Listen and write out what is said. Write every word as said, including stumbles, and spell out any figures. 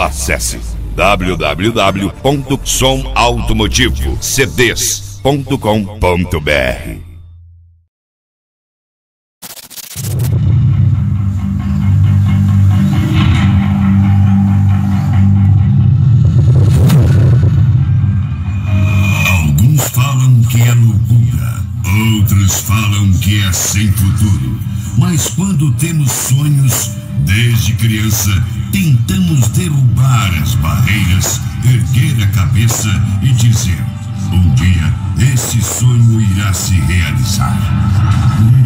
Acesse w w w ponto som automotivo c ds ponto com ponto b r. Alguns falam que é loucura, outros falam que é sem futuro. Mas quando temos sonhos, desde criança, tentamos derrubar as barreiras, erguer a cabeça e dizer: um dia esse sonho irá se realizar.